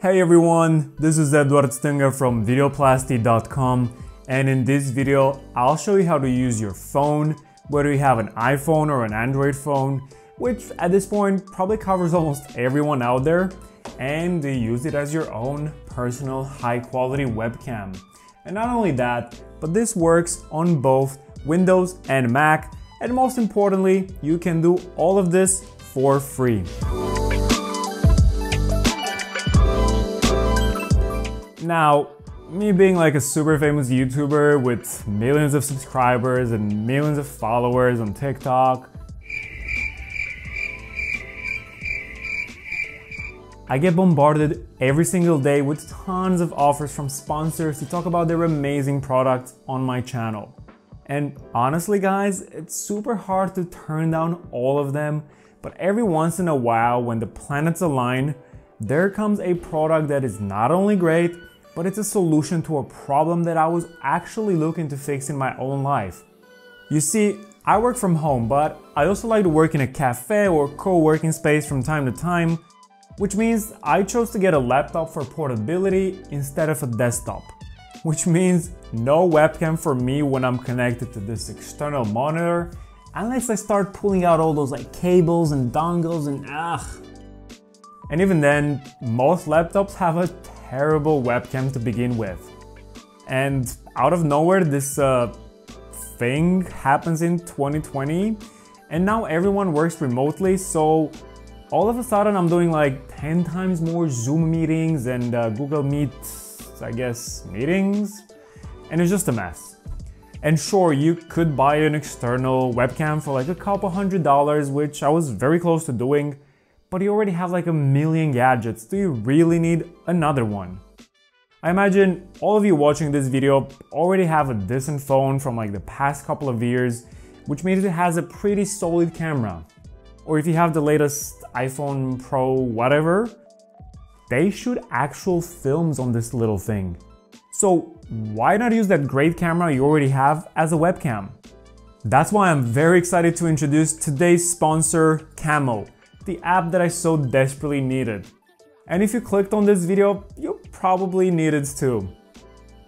Hey everyone, this is Eduard Stinga from videoplasty.com, and in this video I'll show you how to use your phone, whether you have an iPhone or an Android phone, which at this point probably covers almost everyone out there, and use it as your own personal high-quality webcam. And not only that, but this works on both Windows and Mac, and most importantly, you can do all of this for free. Now, me being like a super famous YouTuber with millions of subscribers and millions of followers on TikTok, I get bombarded every single day with tons of offers from sponsors to talk about their amazing products on my channel. And honestly guys, it's super hard to turn down all of them, but every once in a while when the planets align, there comes a product that is not only great, but it's a solution to a problem that I was actually looking to fix in my own life. You see, I work from home, but I also like to work in a cafe or co-working space from time to time, which means I chose to get a laptop for portability instead of a desktop, which means no webcam for me when I'm connected to this external monitor, unless I start pulling out all those like cables and dongles and And even then, most laptops have a terrible webcam to begin with. And out of nowhere, this thing happens in 2020, and now everyone works remotely, so all of a sudden I'm doing like 10 times more Zoom meetings and Google Meet, I guess, meetings, and it's just a mess. And sure, you could buy an external webcam for like a $200, which I was very close to doing, but you already have like a million gadgets. Do you really need another one? I imagine all of you watching this video already have a decent phone from like the past couple of years, which means it has a pretty solid camera. Or if you have the latest iPhone Pro whatever, they shoot actual films on this little thing. So why not use that great camera you already have as a webcam? That's why I'm very excited to introduce today's sponsor, Camo, the app that I so desperately needed. And if you clicked on this video, you probably need it too.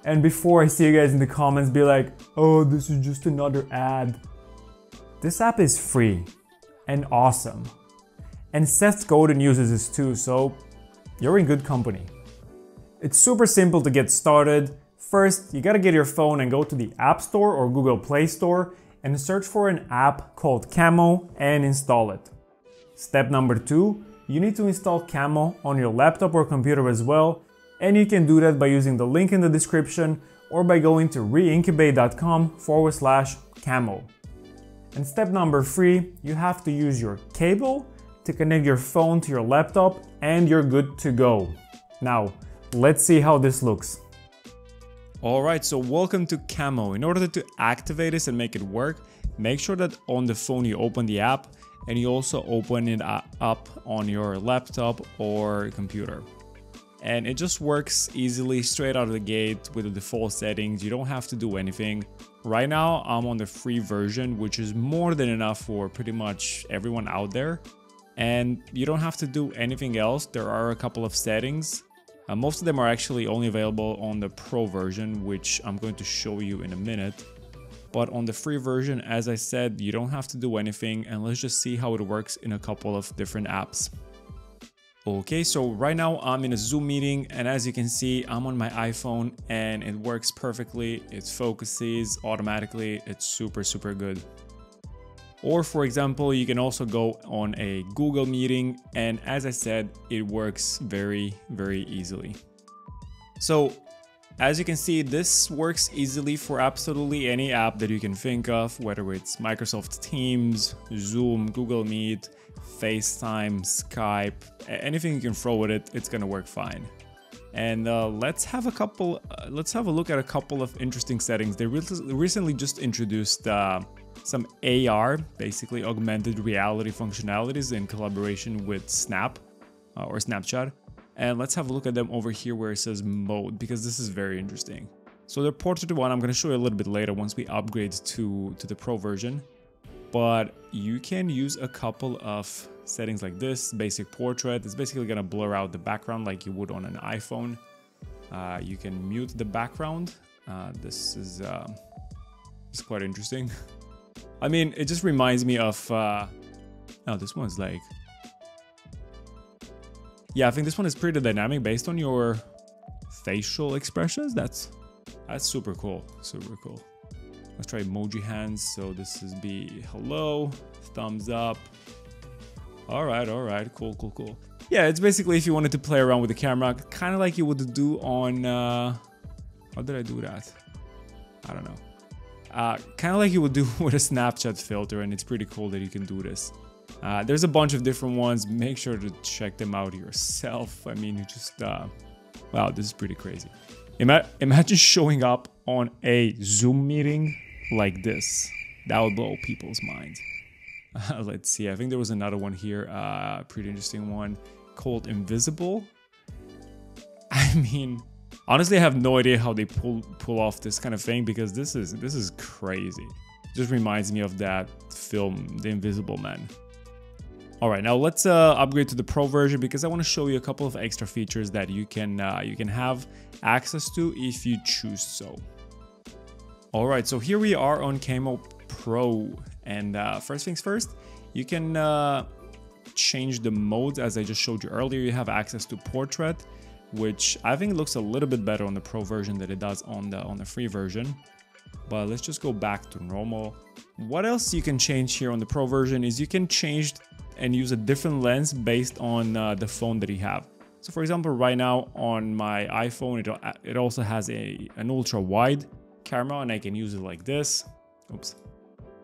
And before I see you guys in the comments be like, oh, this is just another ad. This app is free and awesome. And Seth Godin uses this too, so you're in good company. It's super simple to get started. First, you gotta get your phone and go to the App Store or Google Play Store and search for an app called Camo and install it. Step number 2, you need to install Camo on your laptop or computer as well, and you can do that by using the link in the description or by going to reincubate.com/Camo. And step number 3, you have to use your cable to connect your phone to your laptop and you're good to go. Now, let's see how this looks. Alright, so welcome to Camo. In order to activate this and make it work, make sure that on the phone you open the app and you also open it up on your laptop or computer. And it just works easily straight out of the gate with the default settings. You don't have to do anything. Right now, I'm on the free version, which is more than enough for pretty much everyone out there. And you don't have to do anything else. There are a couple of settings. Most of them are actually only available on the pro version, which I'm going to show you in a minute. But on the free version, as I said, you don't have to do anything, and let's just see how it works in a couple of different apps. Okay, so right now I'm in a Zoom meeting, and as you can see, I'm on my iPhone and it works perfectly. It focuses automatically. It's super, super good. Or for example, you can also go on a Google meeting, and as I said, it works very, very easily. So, as you can see, this works easily for absolutely any app that you can think of, whether it's Microsoft Teams, Zoom, Google Meet, FaceTime, Skype, anything you can throw at it, it's gonna work fine. And let's have a look at a couple of interesting settings. They recently just introduced some AR, basically augmented reality functionalities in collaboration with Snapchat. And let's have a look at them over here where it says mode, because this is very interesting. So the portrait one, I'm going to show you a little bit later once we upgrade to the pro version. But you can use a couple of settings like this, basic portrait. It's basically gonna blur out the background like you would on an iPhone. You can mute the background. This is quite interesting. I mean, it just reminds me of, oh, this one's like, yeah, I think this one is pretty dynamic based on your facial expressions. That's super cool, super cool. Let's try emoji hands. So this is be hello, thumbs up. All right, cool, cool, cool. Yeah, it's basically if you wanted to play around with the camera, kind of like you would do on, how did I do that? I don't know. Kind of like you would do with a Snapchat filter, and it's pretty cool that you can do this. There's a bunch of different ones. Make sure to check them out yourself. I mean, you just, wow, this is pretty crazy. Imagine showing up on a Zoom meeting like this. That would blow people's minds. Let's see, I think there was another one here, pretty interesting one called Invisible. I mean, honestly, I have no idea how they pull off this kind of thing, because this is crazy. Just reminds me of that film, The Invisible Man. All right, now let's upgrade to the Pro version, because I want to show you a couple of extra features that you can have access to if you choose so. All right, so here we are on Camo Pro, and first things first, you can change the modes as I just showed you earlier. You have access to Portrait, which I think looks a little bit better on the Pro version than it does on the free version. But let's just go back to normal. What else you can change here on the Pro version is you can change and use a different lens based on the phone that you have. So for example, right now on my iPhone, it also has an ultra wide camera, and I can use it like this. Oops.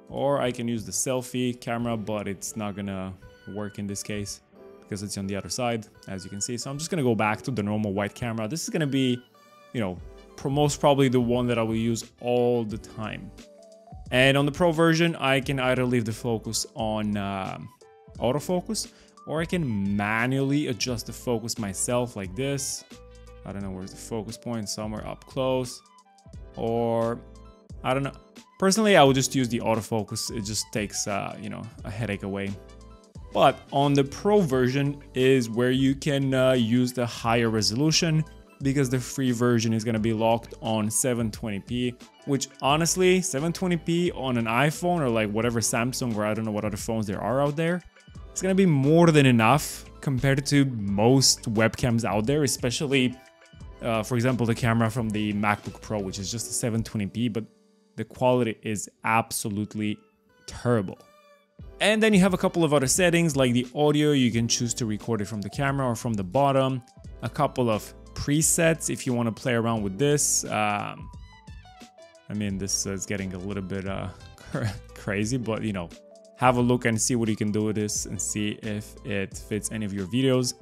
Or I can use the selfie camera, but it's not gonna work in this case, because it's on the other side, as you can see. So I'm just gonna go back to the normal wide camera. This is gonna be, you know, most probably the one that I will use all the time. And on the Pro version, I can either leave the focus on autofocus, or I can manually adjust the focus myself like this. I don't know, where's the focus point? Somewhere up close, or I don't know. Personally, I would just use the autofocus. It just takes, you know, a headache away. But on the Pro version is where you can use the higher resolution, because the free version is going to be locked on 720p, which honestly, 720p on an iPhone or like whatever Samsung, or I don't know what other phones there are out there, it's going to be more than enough compared to most webcams out there, especially, for example, the camera from the MacBook Pro, which is just a 720p, but the quality is absolutely terrible. And then you have a couple of other settings like the audio. You can choose to record it from the camera or from the bottom. A couple of presets if you want to play around with this. I mean, this is getting a little bit crazy, but you know, have a look and see what you can do with this and see if it fits any of your videos.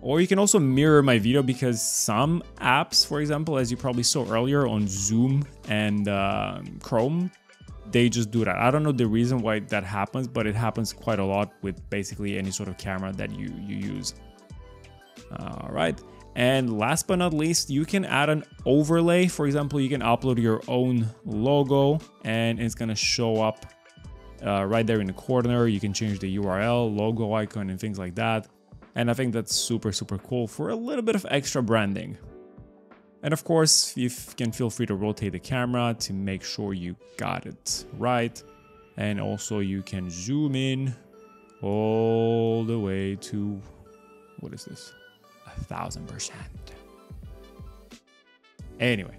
Or you can also mirror my video, because some apps, for example, as you probably saw earlier on Zoom and Chrome, they just do that. I don't know the reason why that happens, but it happens quite a lot with basically any sort of camera that you use. All right. And last but not least, you can add an overlay. For example, you can upload your own logo and it's going to show up right there in the corner. You can change the URL, logo icon, and things like that. And I think that's super, super cool for a little bit of extra branding. And of course, you can feel free to rotate the camera to make sure you got it right. And also you can zoom in all the way to, what is this? 1000%. Anyway.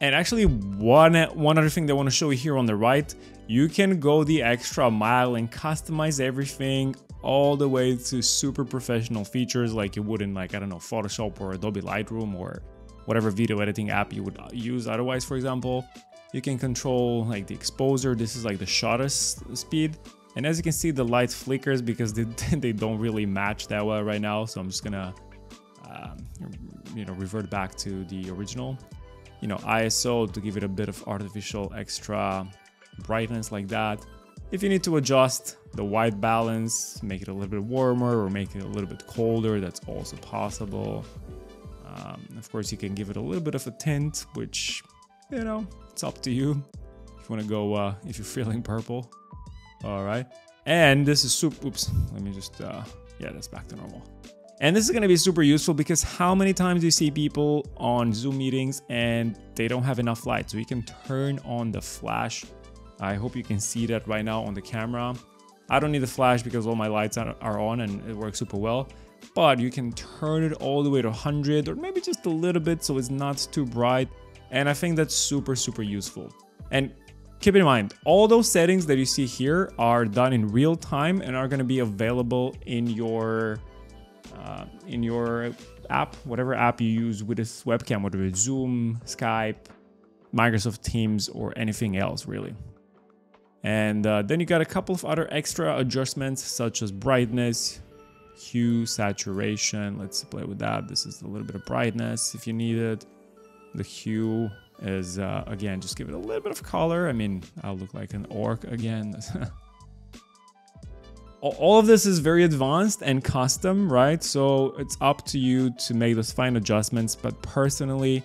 And actually one other thing that I want to show you here on the right, you can go the extra mile and customize everything all the way to super professional features like you would in, like, I don't know, Photoshop or Adobe Lightroom or whatever video editing app you would use otherwise. For example, you can control like the exposure. This is like the shutter speed. And as you can see, the light flickers because they don't really match that well right now. So I'm just gonna, you know, revert back to the original, you know, ISO to give it a bit of artificial extra brightness like that. If you need to adjust the white balance, make it a little bit warmer or make it a little bit colder, that's also possible. Of course, you can give it a little bit of a tint, which, you know, it's up to you if you want to go, if you're feeling purple. All right. And this is super, oops, let me just, yeah, that's back to normal. And this is gonna be super useful because how many times do you see people on Zoom meetings and they don't have enough light? So you can turn on the flash. I hope you can see that right now on the camera. I don't need the flash because all my lights are on and it works super well. But you can turn it all the way to 100 or maybe just a little bit so it's not too bright. And I think that's super, super useful. And keep in mind, all those settings that you see here are done in real time and are gonna be available in your app, whatever app you use with this webcam, whether it's Zoom, Skype, Microsoft Teams, or anything else really. And then you got a couple of other extra adjustments such as brightness, hue, saturation. Let's play with that. This is a little bit of brightness if you need it. The hue is, again, just give it a little bit of color. I mean, I'll look like an orc again. All of this is very advanced and custom, right? So it's up to you to make those fine adjustments. But personally,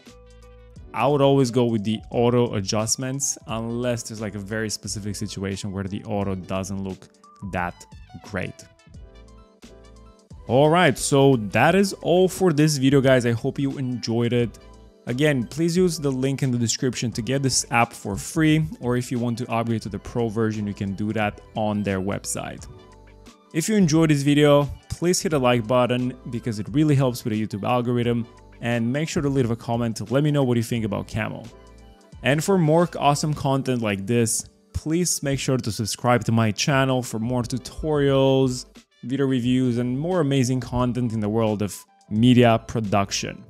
I would always go with the auto adjustments unless there's like a very specific situation where the auto doesn't look that great. All right, so that is all for this video, guys. I hope you enjoyed it. Again, please use the link in the description to get this app for free, or if you want to upgrade to the pro version, you can do that on their website. If you enjoyed this video, please hit the like button because it really helps with the YouTube algorithm, and make sure to leave a comment to let me know what you think about Camo. And for more awesome content like this, please make sure to subscribe to my channel for more tutorials, video reviews, and more amazing content in the world of media production.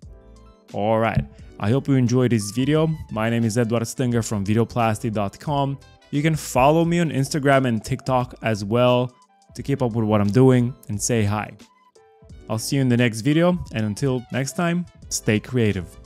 All right, I hope you enjoyed this video. My name is Eduard Stinga from videoplasty.com. You can follow me on Instagram and TikTok as well to keep up with what I'm doing and say hi. I'll see you in the next video, and until next time, stay creative.